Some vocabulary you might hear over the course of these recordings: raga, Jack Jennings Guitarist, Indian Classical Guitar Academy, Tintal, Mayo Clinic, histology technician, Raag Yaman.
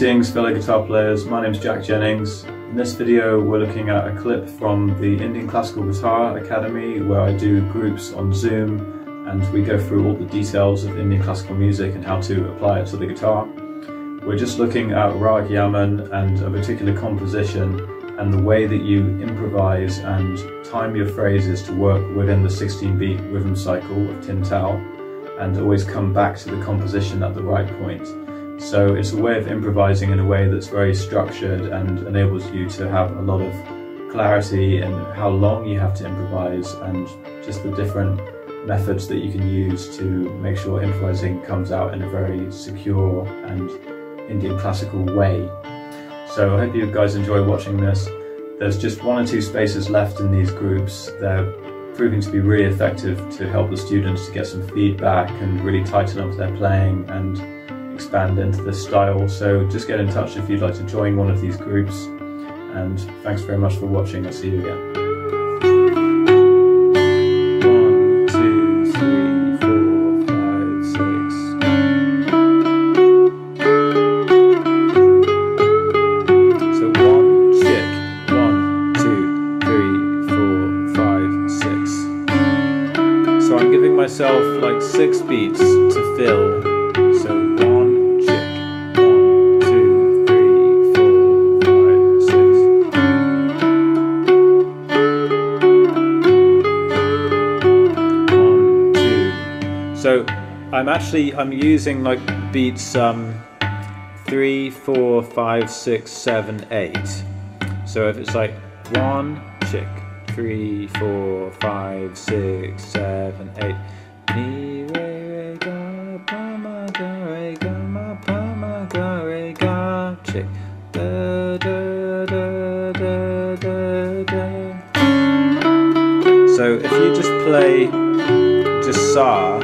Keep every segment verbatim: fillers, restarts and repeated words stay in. Greetings fellow guitar players, my name is Jack Jennings. In this video we're looking at a clip from the Indian Classical Guitar Academy where I do groups on Zoom and we go through all the details of Indian classical music and how to apply it to the guitar. We're just looking at Raag Yaman and a particular composition and the way that you improvise and time your phrases to work within the sixteen beat rhythm cycle of Tintal and always come back to the composition at the right point. So it's a way of improvising in a way that's very structured and enables you to have a lot of clarity in how long you have to improvise and just the different methods that you can use to make sure improvising comes out in a very secure and Indian classical way. So I hope you guys enjoy watching this. There's just one or two spaces left in these groups. They're proving to be really effective to help the students to get some feedback and really tighten up their playing and expand into this style, so just get in touch if you'd like to join one of these groups, and thanks very much for watching. I'll see you again. one, two, three, four, five, six. So I'm giving myself like six beats to fill. So I'm actually, I'm using like beats um, three, four, five, six, seven, eight. So if it's like one, chick, three, four, five, six, seven, eight. Chick. So if you just play just sa.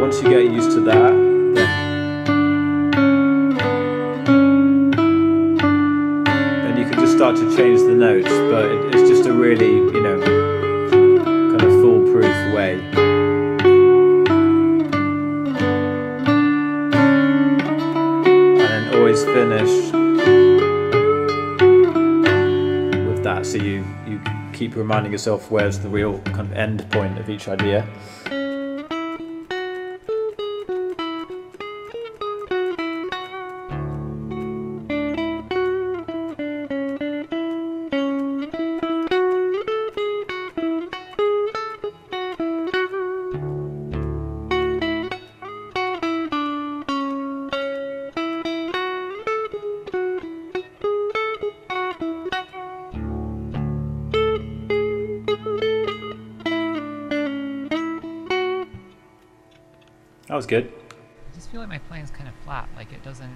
Once you get used to that, then you can just start to change the notes, but it's just a really, you know, kind of foolproof way. And then always finish with that, so you, you keep reminding yourself where's the real kind of end point of each idea. That was good. I just feel like my playing's kind of flat. Like it doesn't.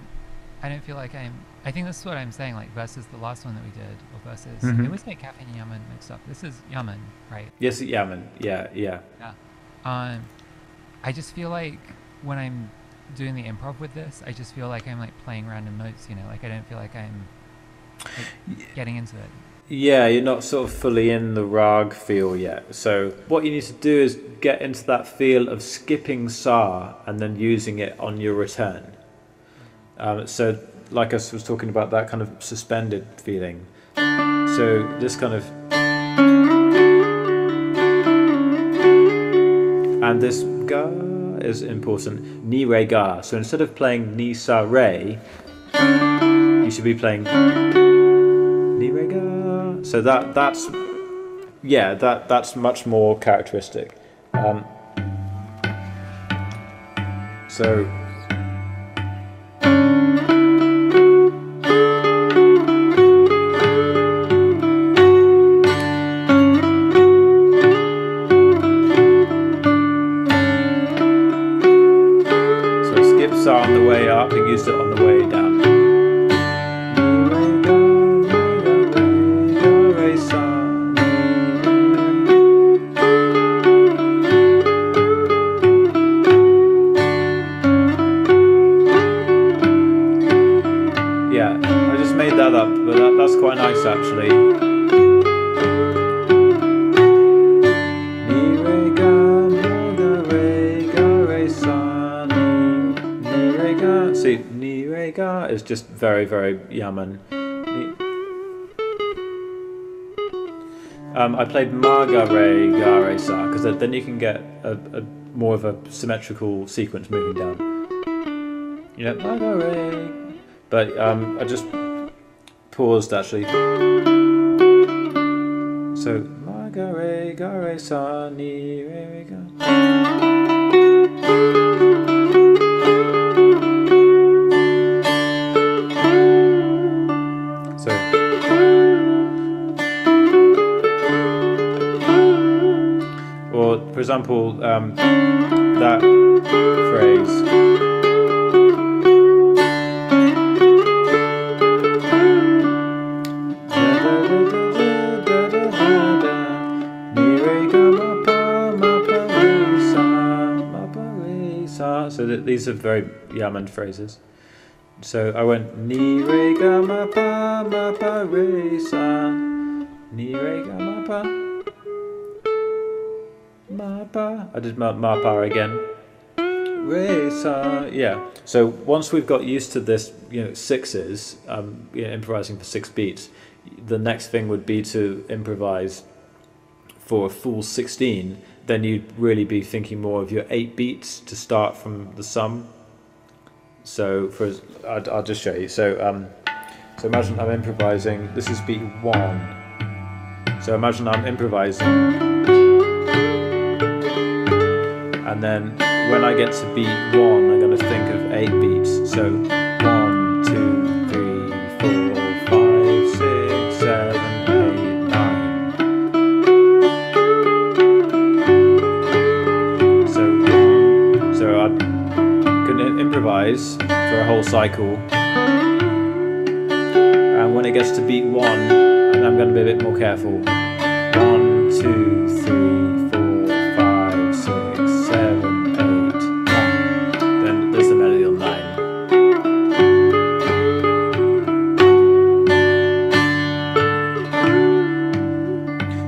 I don't feel like I'm. I think this is what I'm saying. Like versus the last one that we did, or versus. Mm-hmm. I always get Cafe and Yaman mixed up. This is Yaman, right? Yes, Yaman. Yeah, yeah. Yeah. Um, I just feel like when I'm doing the improv with this, I just feel like I'm like playing random notes. You know, like I don't feel like I'm like, getting into it. Yeah, you're not sort of fully in the raag feel yet. So what you need to do is get into that feel of skipping sa and then using it on your return. Um, so like I was talking about, that kind of suspended feeling. So this kind of... And this ga is important, ni re ga. So instead of playing ni sa re, you should be playing ni re ga. So that that's yeah that that's much more characteristic. Um, so so skips are on the way up and used it on the way down. Made that up, but that, that's quite nice actually. guitar is just very, very Yaman. Um, I played ma ga re ga re sa, because then you can get a, a more of a symmetrical sequence moving down. You know, ma ga re. But um, I just paused actually. So ma ga re ga re sa ni re re ga. For example, um, that phrase. So that these are very Yaman phrases. So I went ni re ga ma pa ma pa re sa ni re ga ma pa. Ma pa. I did ma, ma pa again. Re sa. Yeah. So once we've got used to this, you know, sixes, um, you know, improvising for six beats, the next thing would be to improvise for a full sixteen. Then you'd really be thinking more of your eight beats to start from the sum. So for I'll, I'll just show you. So um, so imagine I'm improvising. This is beat one. So imagine I'm improvising. And then when I get to beat one, I'm going to think of eight beats. So one, two, three, four, five, six, seven, eight, nine. So one. So I can improvise for a whole cycle. And when it gets to beat one, I'm going to be a bit more careful. One, two, three.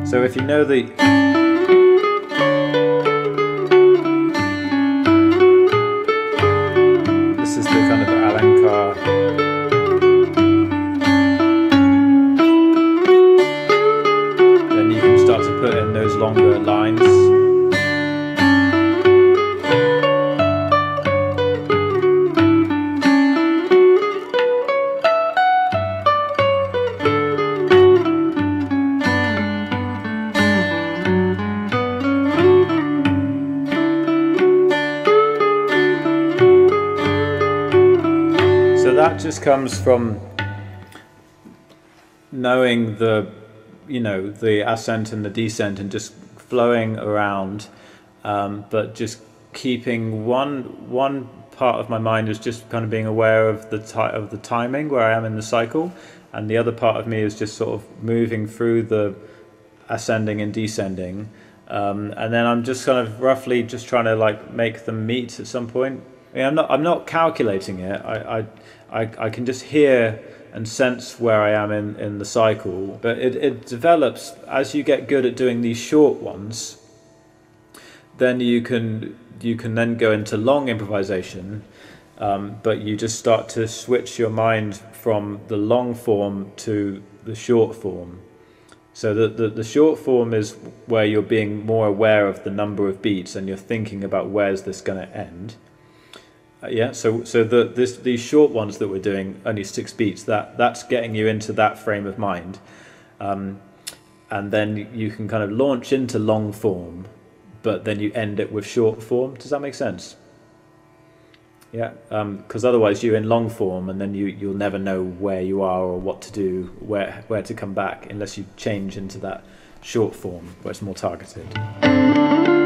So if you know the this is the kind of Alencar. Then you can start to put in those longer lines. That just comes from knowing the, you know, the ascent and the descent and just flowing around, um, but just keeping one one part of my mind is just kind of being aware of the ti- of the timing where I am in the cycle, and the other part of me is just sort of moving through the ascending and descending, um, and then I'm just kind of roughly just trying to like make them meet at some point. I mean, I'm not I'm not calculating it. I. I I, I can just hear and sense where I am in, in the cycle. But it, it develops, as you get good at doing these short ones, then you can, you can then go into long improvisation, um, but you just start to switch your mind from the long form to the short form. So the, the, the short form is where you're being more aware of the number of beats and you're thinking about where's this going to end. Yeah, so so the this these short ones that we're doing, only six beats, that that's getting you into that frame of mind, um, and then you can kind of launch into long form, but then you end it with short form. Does that make sense? Yeah, because um, otherwise you're in long form, and then you you'll never know where you are or what to do, where where to come back, unless you change into that short form where it's more targeted.